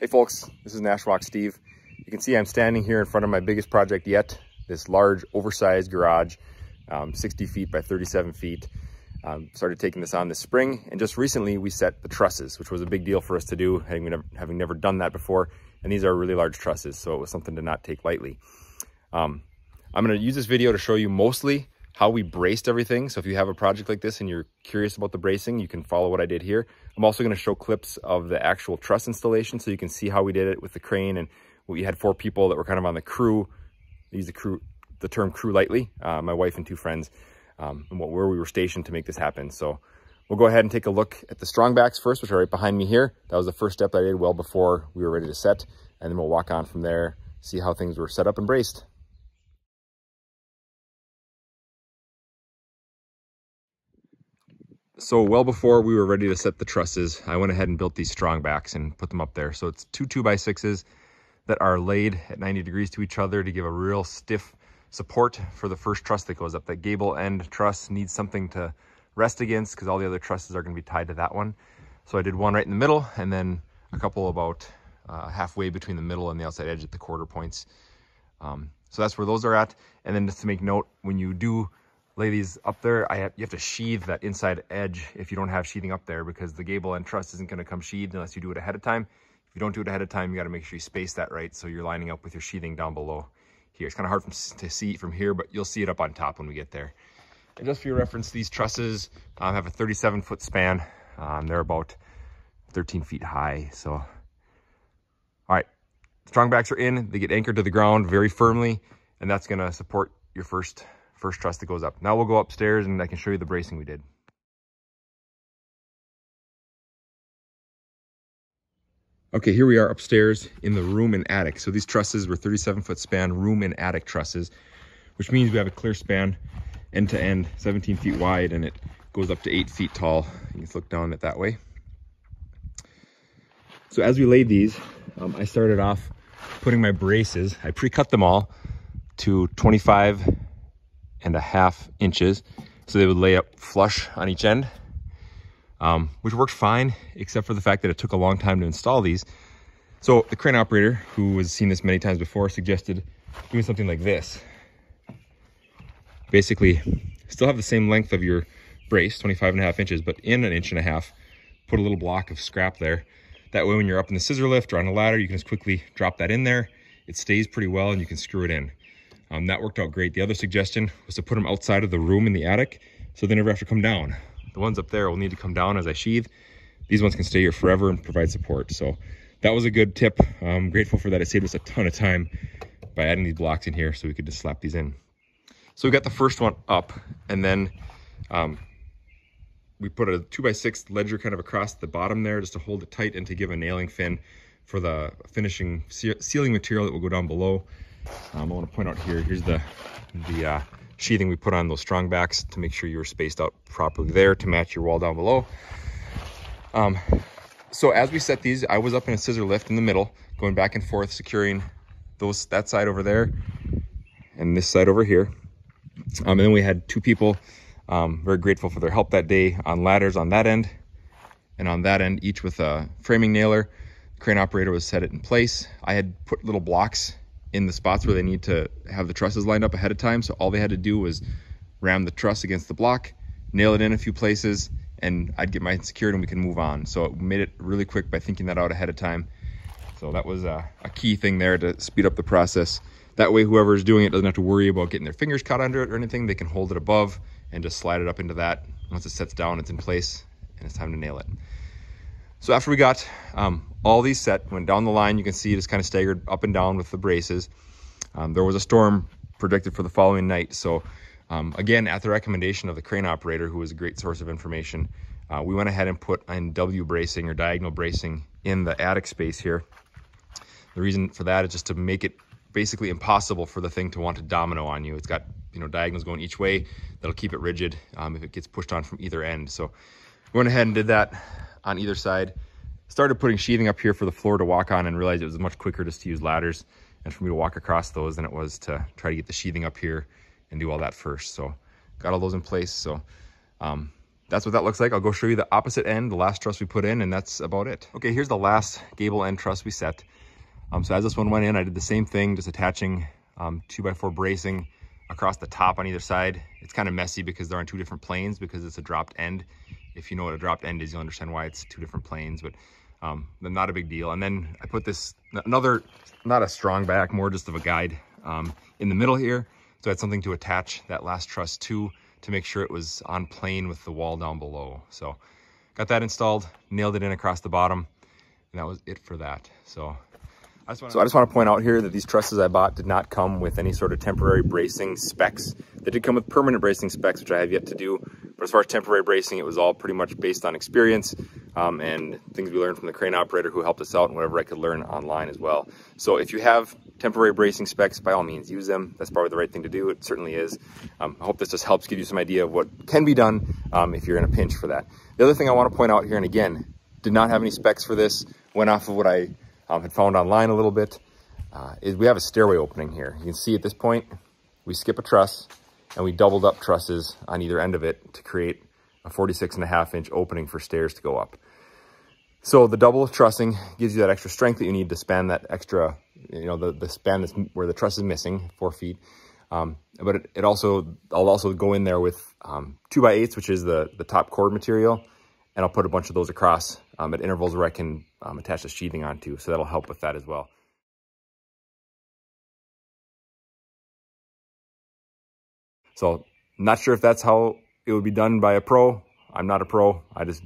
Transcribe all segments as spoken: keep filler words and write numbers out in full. Hey folks, this is Nashwauk Steve. You can see I'm standing here in front of my biggest project yet, this large oversized garage, um, sixty feet by thirty-seven feet. Um, started taking this on this spring, and just recently we set the trusses, which was a big deal for us to do, having never, having never done that before. And these are really large trusses, so it was something to not take lightly. Um, I'm going to use this video to show you mostly how we braced everything. So if you have a project like this and you're curious about the bracing, you can follow what I did here. I'm also going to show clips of the actual truss installation so you can see how we did it with the crane, and we had four people that were kind of on the crew. I use the crew, the term crew lightly, uh, my wife and two friends, um, and what, where we were stationed to make this happen. So we'll go ahead and take a look at the strong backs first, which are right behind me here. That was the first step that I did well before we were ready to set, and then we'll walk on from there, see how things were set up and braced. So well before we were ready to set the trusses, I went ahead and built these strong backs and put them up there. So it's two two by sixes that are laid at ninety degrees to each other to give a real stiff support for the first truss that goes up. That gable end truss needs something to rest against because all the other trusses are going to be tied to that one. So I did one right in the middle, and then a couple about uh, halfway between the middle and the outside edge at the quarter points. Um, so that's where those are at. And then just to make note, when you do lay these up there, I have, you have to sheathe that inside edge if you don't have sheathing up there, because the gable end truss isn't going to come sheathed unless you do it ahead of time. If you don't do it ahead of time, you got to make sure you space that right so you're lining up with your sheathing down below here. It's kind of hard from, to see from here, but you'll see it up on top when we get there. And just for your reference, these trusses um, have a thirty-seven foot span. Um, they're about thirteen feet high. So, all right, strong backs are in. They get anchored to the ground very firmly, and that's going to support your first first truss that goes up. Now we'll go upstairs and I can show you the bracing we did. Okay, here we are upstairs in the room and attic. So these trusses were thirty-seven foot span room and attic trusses, which means we have a clear span end to end, seventeen feet wide, and it goes up to eight feet tall. You can look down at that way. So as we laid these, um, I started off putting my braces. I pre-cut them all to twenty-five and a half inches, so they would lay up flush on each end, um, which worked fine, except for the fact that it took a long time to install these. So the crane operator, who has seen this many times before, suggested doing something like this. Basically, still have the same length of your brace, twenty-five and a half inches, but in an inch and a half, put a little block of scrap there. That way, when you're up in the scissor lift or on a ladder, you can just quickly drop that in there. It stays pretty well and you can screw it in. Um, that worked out great. The other suggestion was to put them outside of the room in the attic so they never have to come down. The ones up there will need to come down as I sheathe. These ones can stay here forever and provide support. So that was a good tip. I'm grateful for that. It saved us a ton of time by adding these blocks in here so we could just slap these in. So we got the first one up, and then um, we put a two by six ledger kind of across the bottom there just to hold it tight and to give a nailing fin for the finishing ceiling material that will go down below. Um, I want to point out here, here's the, the uh, sheathing we put on those strong backs to make sure you were spaced out properly there to match your wall down below. Um, so as we set these, I was up in a scissor lift in the middle, going back and forth, securing those that side over there and this side over here. Um, and then we had two people, um, very grateful for their help that day, on ladders on that end and on that end, each with a framing nailer. The crane operator was set it in place. I had put little blocks in the spots where they need to have the trusses lined up ahead of time. So all they had to do was ram the truss against the block, nail it in a few places, and I'd get mine secured and we can move on. So it made it really quick by thinking that out ahead of time. So that was a, a key thing there to speed up the process. That way, whoever's doing it doesn't have to worry about getting their fingers caught under it or anything. They can hold it above and just slide it up into that. Once it sets down, it's in place and it's time to nail it. So after we got um, all these set, went down the line, you can see it is kind of staggered up and down with the braces. Um, there was a storm predicted for the following night. So um, again, at the recommendation of the crane operator, who was a great source of information, uh, we went ahead and put in W bracing or diagonal bracing in the attic space here. The reason for that is just to make it basically impossible for the thing to want to domino on you. It's got, you know, diagonals going each way. That'll keep it rigid um, if it gets pushed on from either end. So we went ahead and did that on either side. Started putting sheathing up here for the floor to walk on, and realized it was much quicker just to use ladders and for me to walk across those than it was to try to get the sheathing up here and do all that first. So got all those in place. So um, that's what that looks like. I'll go show you the opposite end, the last truss we put in, and that's about it. Okay, here's the last gable end truss we set. Um, so as this one went in, I did the same thing, just attaching um, two by four bracing across the top on either side. It's kind of messy because they're on two different planes because it's a dropped end. If you know what a dropped end is, you'll understand why it's two different planes, but um, not a big deal. And then I put this, another, not a strong back, more just of a guide um, in the middle here. So I had something to attach that last truss to, to make sure it was on plane with the wall down below. So got that installed, nailed it in across the bottom, and that was it for that. So I just want to, so I just want to point out here that these trusses I bought did not come with any sort of temporary bracing specs. They did come with permanent bracing specs, which I have yet to do. But as far as temporary bracing, it was all pretty much based on experience um, and things we learned from the crane operator who helped us out and whatever I could learn online as well. So if you have temporary bracing specs, by all means, use them. That's probably the right thing to do. It certainly is. Um, I hope this just helps give you some idea of what can be done um, if you're in a pinch for that. The other thing I want to point out here, and again, did not have any specs for this, went off of what I um, had found online a little bit, uh, is we have a stairway opening here. You can see at this point, we skip a truss, and we doubled up trusses on either end of it to create a forty-six and a half inch opening for stairs to go up. So the double trussing gives you that extra strength that you need to span that extra, you know, the, the span that's where the truss is missing, four feet. Um, but it, it also, I'll also go in there with um, two by eights, which is the, the top cord material. And I'll put a bunch of those across um, at intervals where I can um, attach the sheathing onto. So that'll help with that as well. So not sure if that's how it would be done by a pro. I'm not a pro. I just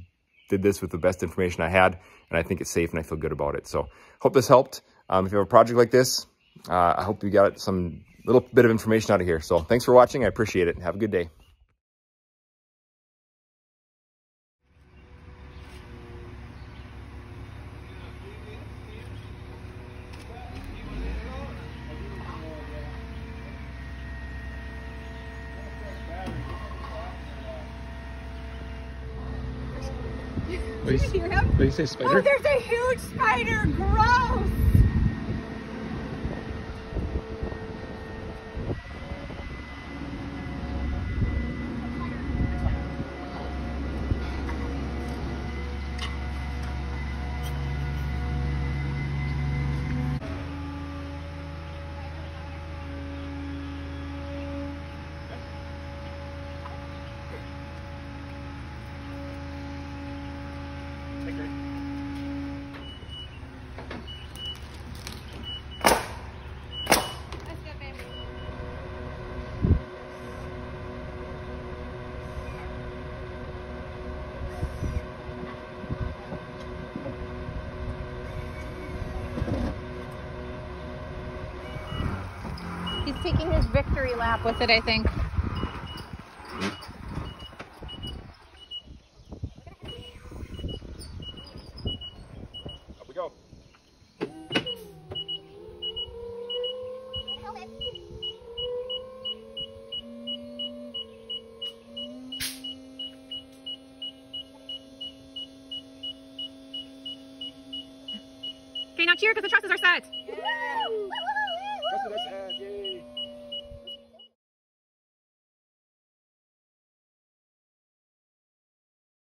did this with the best information I had, and I think it's safe and I feel good about it. So hope this helped. Um, if you have a project like this, uh, I hope you got some little bit of information out of here. So thanks for watching. I appreciate it. Have a good day. Did you hear him? Did you say spider? Oh, there's a huge spider! Gross! He's taking his victory lap with it, I think. Up we go. Okay, now cheer because the trusses are set.